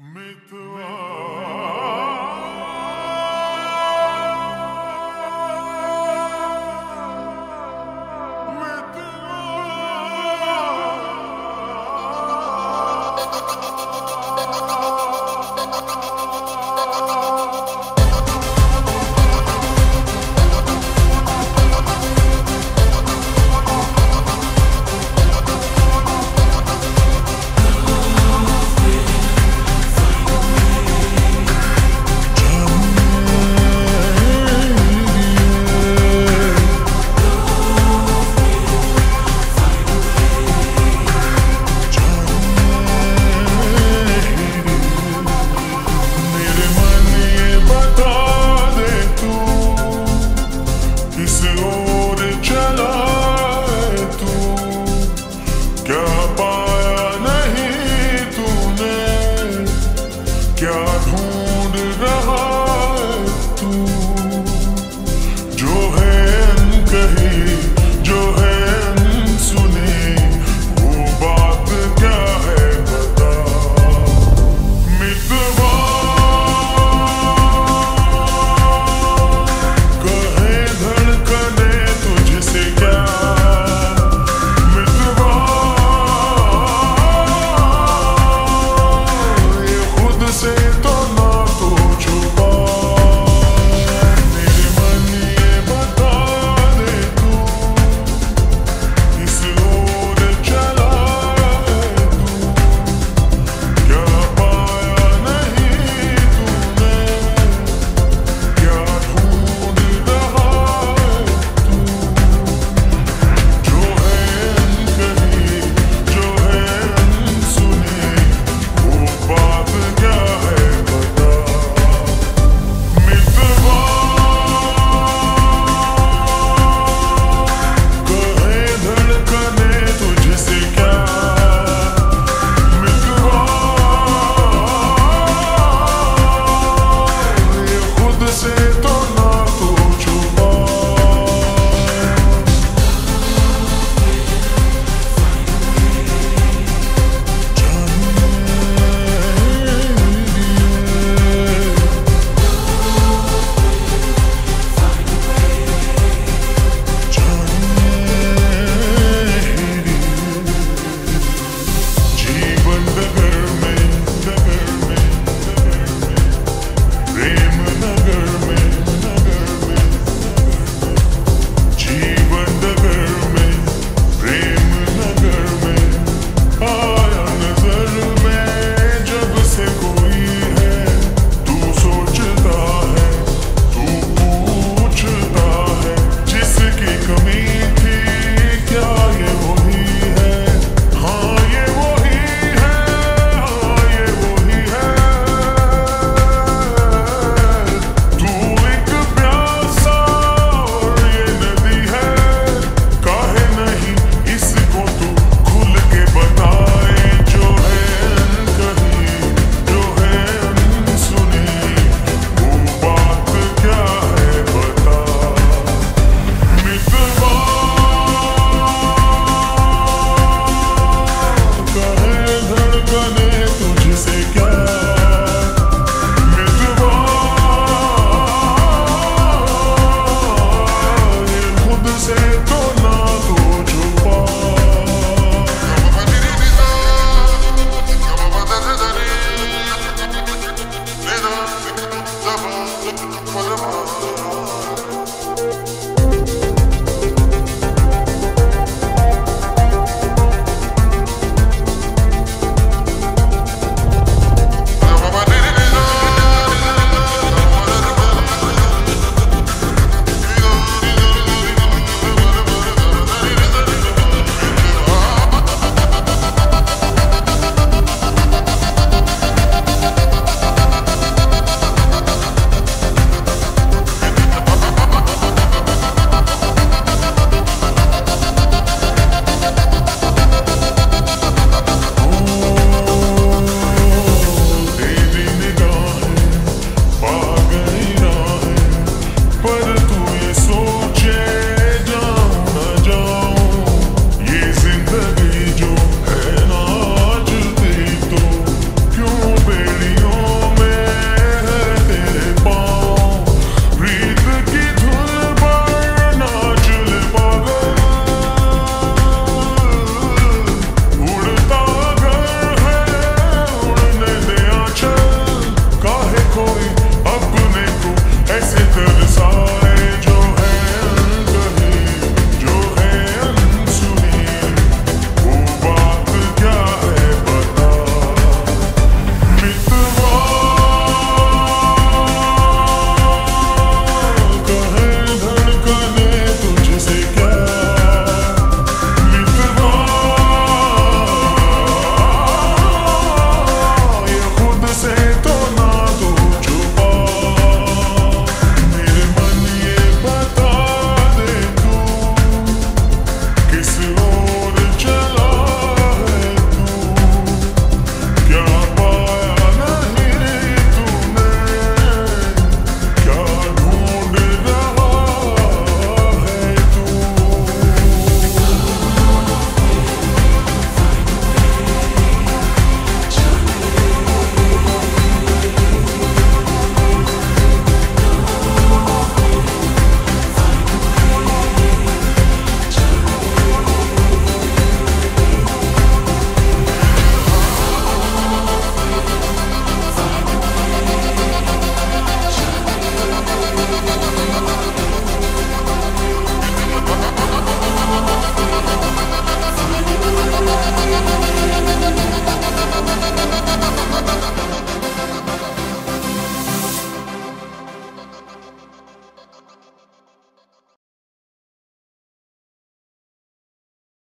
Mitwa.